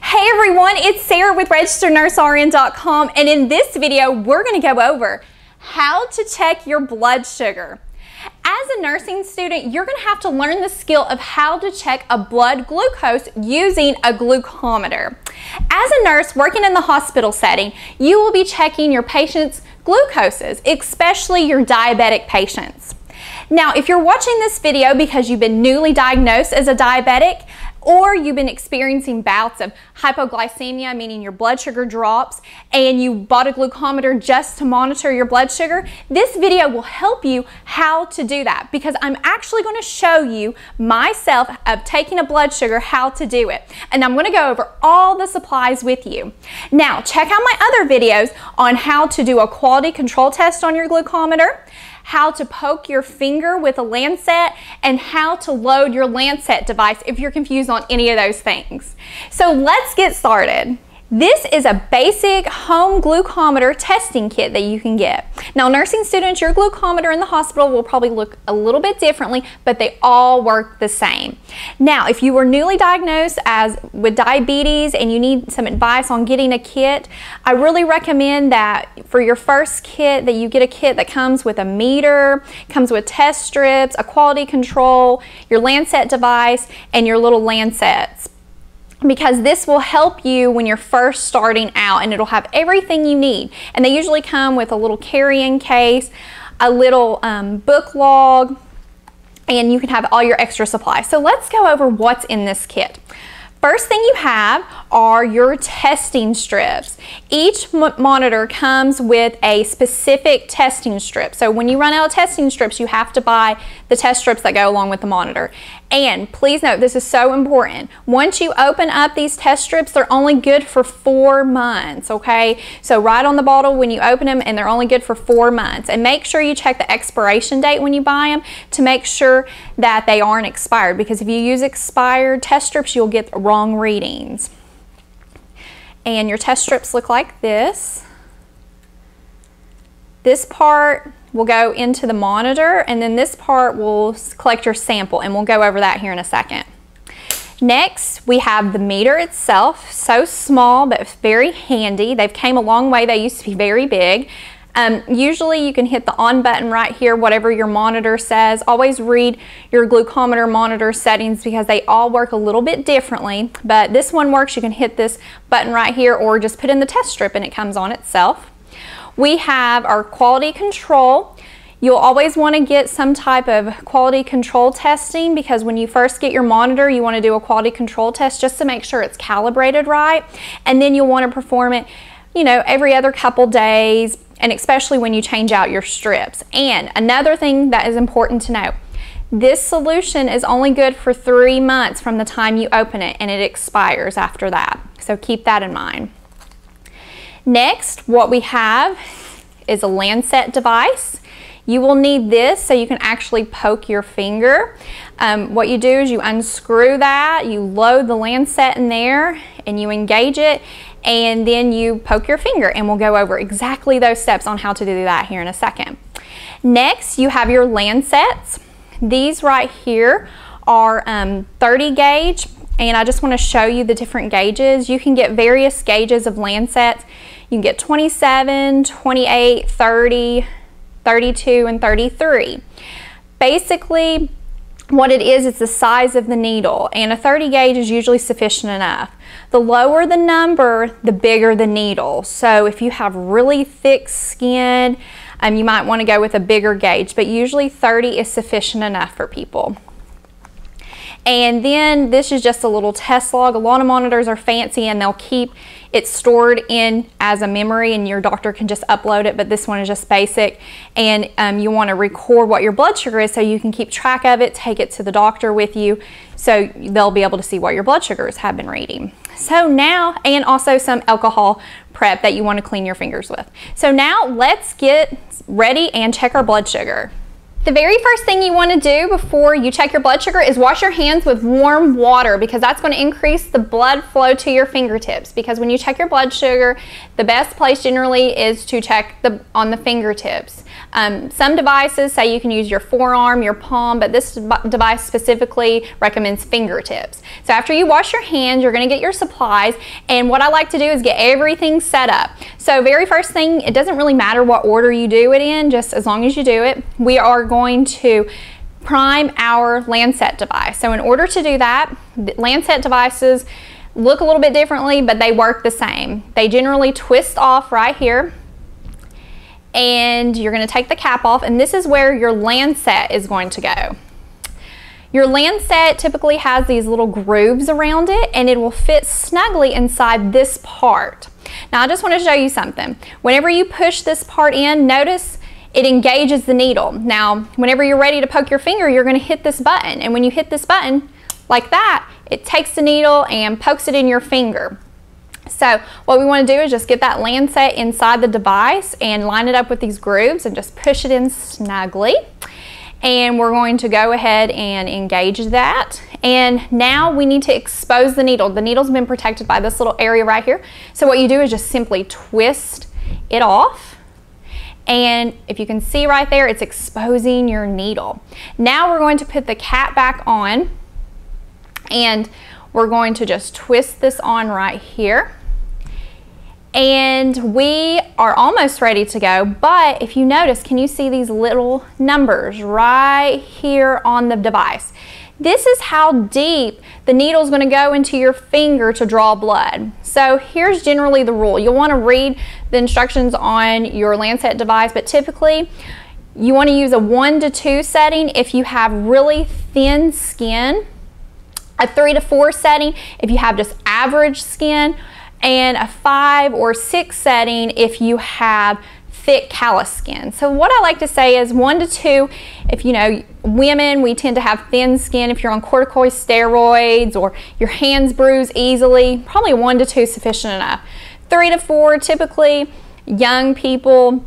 Hey everyone, it's Sarah with RegisteredNurseRN.com, and in this video we're going to go over how to check your blood sugar. As a nursing student, you're going to have to learn the skill of how to check a blood glucose using a glucometer. As a nurse working in the hospital setting, you will be checking your patients' glucoses, especially your diabetic patients. Now, if you're watching this video because you've been newly diagnosed as a diabetic, or you've been experiencing bouts of hypoglycemia, meaning your blood sugar drops, and you bought a glucometer just to monitor your blood sugar, this video will help you how to do that, because I'm actually going to show you myself of taking a blood sugar, how to do it. And I'm going to go over all the supplies with you. Now, check out my other videos on how to do a quality control test on your glucometer, how to poke your finger with a lancet, and how to load your lancet device if you're confused on any of those things. So let's get started. This is a basic home glucometer testing kit that you can get. Now, nursing students, your glucometer in the hospital will probably look a little bit differently, but they all work the same. Now, if you were newly diagnosed with diabetes and you need some advice on getting a kit, I really recommend that for your first kit that you get a kit that comes with a meter, comes with test strips, a quality control, your lancet device, and your little lancets, because this will help you when you're first starting out, and it'll have everything you need. And they usually come with a little carrying case, a little book log, and you can have all your extra supplies. So let's go over what's in this kit. First thing you have are your testing strips. Each monitor comes with a specific testing strip. So when you run out of testing strips, you have to buy the test strips that go along with the monitor. And please note, this is so important. Once you open up these test strips, they're only good for 4 months, okay? So right on the bottle when you open them, and they're only good for 4 months. And make sure you check the expiration date when you buy them to make sure that they aren't expired, because if you use expired test strips, you'll get wrong readings. And your test strips look like this. This part will go into the monitor, and then this part will collect your sample, and we'll go over that here in a second. Next, we have the meter itself. So small, but very handy. They've came a long way. They used to be very big. Usually you can hit the on button right here, whatever your monitor says. Always read your glucometer monitor settings, because they all work a little bit differently, but this one works. You can hit this button right here, or just put in the test strip and it comes on itself. We have our quality control. You'll always want to get some type of quality control testing, because when you first get your monitor, you want to do a quality control test just to make sure it's calibrated right. And then you'll want to perform it, you know, every other couple days, and especially when you change out your strips. And another thing that is important to know, this solution is only good for 3 months from the time you open it, and it expires after that. So keep that in mind. Next, what we have is a lancet device. You will need this so you can actually poke your finger. What you do is you unscrew that, you load the lancet in there, and you engage it, and then you poke your finger, and we'll go over exactly those steps on how to do that here in a second. Next, you have your lancets. These right here are 30 gauge, and I just want to show you the different gauges. You can get various gauges of lancets. You can get 27, 28, 30, 32, and 33. Basically, what it is, it's the size of the needle, and a 30 gauge is usually sufficient enough. The lower the number, the bigger the needle. So if you have really thick skin, you might want to go with a bigger gauge, but usually 30 is sufficient enough for people. And then this is just a little test log. A lot of monitors are fancy, and they'll keep it stored in as a memory, and your doctor can just upload it, but this one is just basic. And you want to record what your blood sugar is so you can keep track of it, take it to the doctor with you so they'll be able to see what your blood sugars have been reading. So now, and also some alcohol prep that you want to clean your fingers with. So now let's get ready and check our blood sugar. The very first thing you want to do before you check your blood sugar is wash your hands with warm water, because that's going to increase the blood flow to your fingertips. Because when you check your blood sugar, the best place generally is to check on the fingertips. Some devices say you can use your forearm, your palm, but this device specifically recommends fingertips. So after you wash your hands, you're going to get your supplies, and what I like to do is get everything set up. So very first thing, it doesn't really matter what order you do it in, just as long as you do it, we are going to prime our Lancet device. So in order to do that, the Lancet devices look a little bit differently, but they work the same. They generally twist off right here, and you're going to take the cap off, and this is where your Lancet is going to go. Your Lancet typically has these little grooves around it, and it will fit snugly inside this part. Now I just want to show you something. Whenever you push this part in, notice it engages the needle. Now, whenever you're ready to poke your finger, you're going to hit this button. And when you hit this button like that, it takes the needle and pokes it in your finger. So what we want to do is just get that Lancet inside the device and line it up with these grooves and just push it in snugly. And we're going to go ahead and engage that. And now we need to expose the needle. The needle's been protected by this little area right here. So what you do is just simply twist it off. And if you can see right there, it's exposing your needle. Now we're going to put the cap back on, and we're going to just twist this on right here. And we are almost ready to go, but if you notice, can you see these little numbers right here on the device? This is how deep the needle is going to go into your finger to draw blood. So here's generally the rule. You'll want to read the instructions on your Lancet device, but typically you want to use a 1 to 2 setting if you have really thin skin, a 3 to 4 setting if you have just average skin, and a 5 or 6 setting if you have thick callous skin. So what I like to say is 1 to 2, if you know, women, we tend to have thin skin. If you're on corticosteroids or your hands bruise easily, probably 1 to 2 is sufficient enough. 3 to 4, typically young people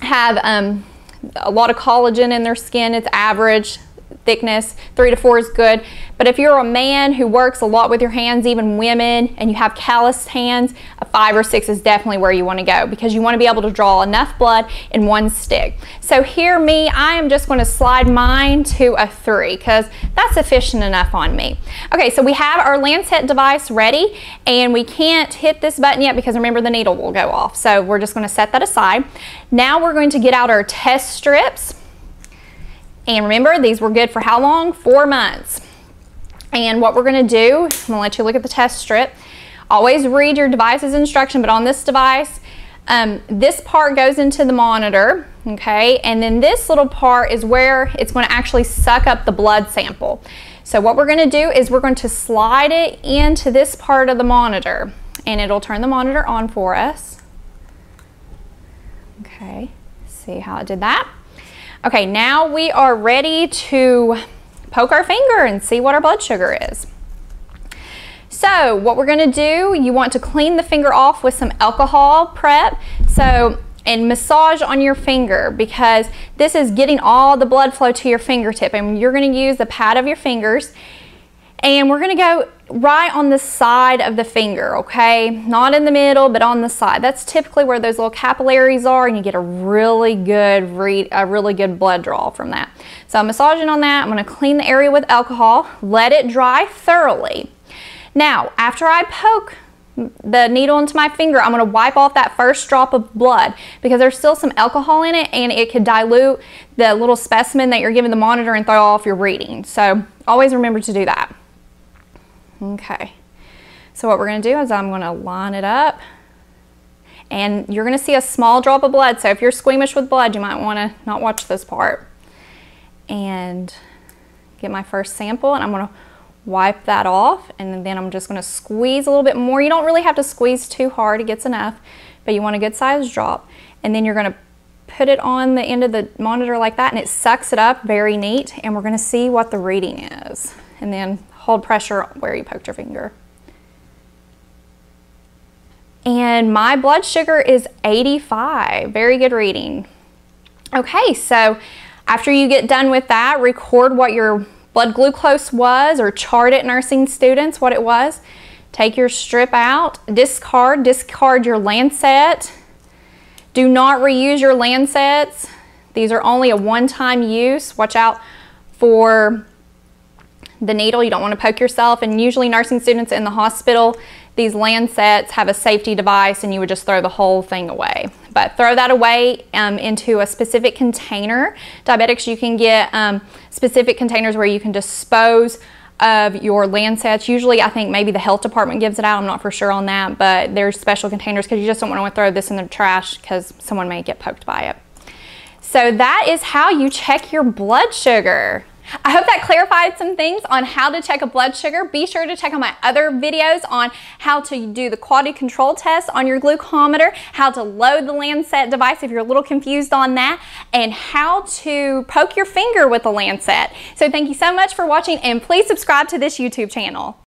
have a lot of collagen in their skin. It's average thickness. 3 to 4 is good. But if you're a man who works a lot with your hands, even women, and you have calloused hands, a 5 or 6 is definitely where you want to go, because you want to be able to draw enough blood in one stick. So here, me, I am just going to slide mine to a 3, because that's sufficient enough on me. Okay, so we have our Lancet device ready, and we can't hit this button yet because remember the needle will go off. So we're just going to set that aside. Now we're going to get out our test strips. And remember, these were good for how long? 4 months. And what we're going to do, I'm going to let you look at the test strip. Always read your device's instruction, but on this device, this part goes into the monitor, okay? And then this little part is where it's going to actually suck up the blood sample. So what we're going to do is we're going to slide it into this part of the monitor, and it'll turn the monitor on for us. Okay, see how it did that? Okay, now we are ready to poke our finger and see what our blood sugar is. So what we're gonna do, you want to clean the finger off with some alcohol prep, so, and massage on your finger, because this is getting all the blood flow to your fingertip, and you're gonna use the pad of your fingers, and we're gonna go right on the side of the finger, okay? Not in the middle, but on the side. That's typically where those little capillaries are, and you get a really good blood draw from that. So I'm massaging on that. I'm going to clean the area with alcohol, let it dry thoroughly. Now, after I poke the needle into my finger, I'm going to wipe off that first drop of blood, because there's still some alcohol in it, and it could dilute the little specimen that you're giving the monitor and throw off your reading. So always remember to do that. Okay, so what we're going to do is I'm going to line it up, and you're going to see a small drop of blood, so if you're squeamish with blood, you might want to not watch this part. And get my first sample, and I'm going to wipe that off, and then I'm just going to squeeze a little bit more. You don't really have to squeeze too hard, it gets enough, but you want a good size drop. And then you're going to put it on the end of the monitor like that, and it sucks it up, very neat, and we're going to see what the reading is. And then hold pressure where you poked your finger. And my blood sugar is 85. Very good reading. Okay, so After you get done with that, record what your blood glucose was, or chart it, nursing students, what it was. Take your strip out, discard your lancet. Do not reuse your lancets. These are only a one-time use. Watch out for the needle. You don't want to poke yourself. And usually nursing students in the hospital, these lancets have a safety device, and you would just throw the whole thing away. But throw that away into a specific container. Diabetics, you can get specific containers where you can dispose of your lancets. Usually, I think maybe the health department gives it out. I'm not for sure on that, but there's special containers because you just don't want to throw this in the trash because someone may get poked by it. So that is how you check your blood sugar. I hope that clarified some things on how to check a blood sugar. Be sure to check out my other videos on how to do the quality control test on your glucometer, how to load the lancet device if you're a little confused on that, and how to poke your finger with a lancet. So thank you so much for watching, and please subscribe to this YouTube channel.